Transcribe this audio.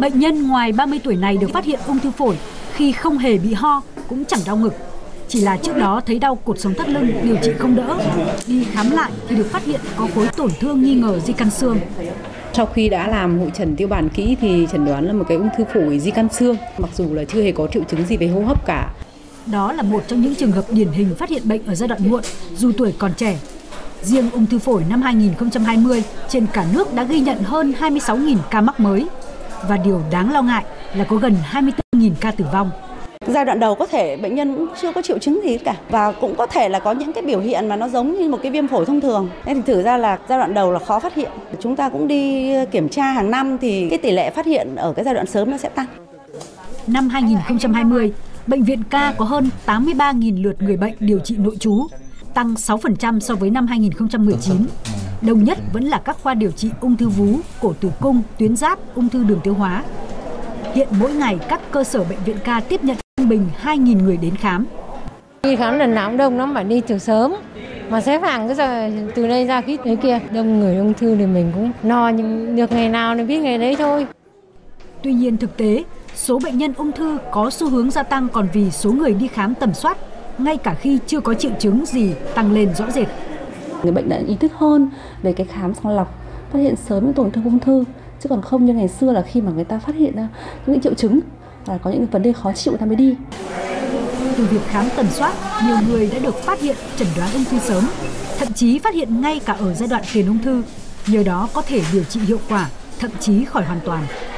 Bệnh nhân ngoài 30 tuổi này được phát hiện ung thư phổi khi không hề bị ho, cũng chẳng đau ngực. Chỉ là trước đó thấy đau cột sống thắt lưng, điều trị không đỡ. Đi khám lại thì được phát hiện có khối tổn thương nghi ngờ di căn xương. Sau khi đã làm hội trần tiêu bản kỹ thì chẩn đoán là một cái ung thư phổi di căn xương, mặc dù là chưa hề có triệu chứng gì về hô hấp cả. Đó là một trong những trường hợp điển hình phát hiện bệnh ở giai đoạn muộn, dù tuổi còn trẻ. Riêng ung thư phổi năm 2020, trên cả nước đã ghi nhận hơn 26.000 ca mắc mới. Và điều đáng lo ngại là có gần 24.000 ca tử vong. Giai đoạn đầu có thể bệnh nhân cũng chưa có triệu chứng gì cả và cũng có thể là có những cái biểu hiện mà nó giống như một cái viêm phổi thông thường. Nên thì thử ra là giai đoạn đầu là khó phát hiện. Chúng ta cũng đi kiểm tra hàng năm thì cái tỷ lệ phát hiện ở cái giai đoạn sớm nó sẽ tăng. Năm 2020, bệnh viện K có hơn 83.000 lượt người bệnh điều trị nội trú, tăng 6% so với năm 2019. Đông nhất vẫn là các khoa điều trị ung thư vú, cổ tử cung, tuyến giáp, ung thư đường tiêu hóa. Hiện mỗi ngày các cơ sở bệnh viện K tiếp nhận trung bình 2.000 người đến khám. Đi khám lần nào cũng đông lắm, phải đi từ sớm mà xếp hàng cứ giờ từ đây ra khít đấy kia. Đông người ung thư thì mình cũng no, nhưng được ngày nào thì biết ngày đấy thôi. Tuy nhiên thực tế, số bệnh nhân ung thư có xu hướng gia tăng còn vì số người đi khám tầm soát, ngay cả khi chưa có triệu chứng gì, tăng lên rõ rệt. Người bệnh đã ý thức hơn về cái khám sàng lọc, phát hiện sớm những tổn thương ung thư, chứ còn không như ngày xưa là khi mà người ta phát hiện ra những triệu chứng và có những vấn đề khó chịu ta mới đi. Từ việc khám tầm soát, nhiều người đã được phát hiện chẩn đoán ung thư sớm, thậm chí phát hiện ngay cả ở giai đoạn tiền ung thư, nhờ đó có thể điều trị hiệu quả, thậm chí khỏi hoàn toàn.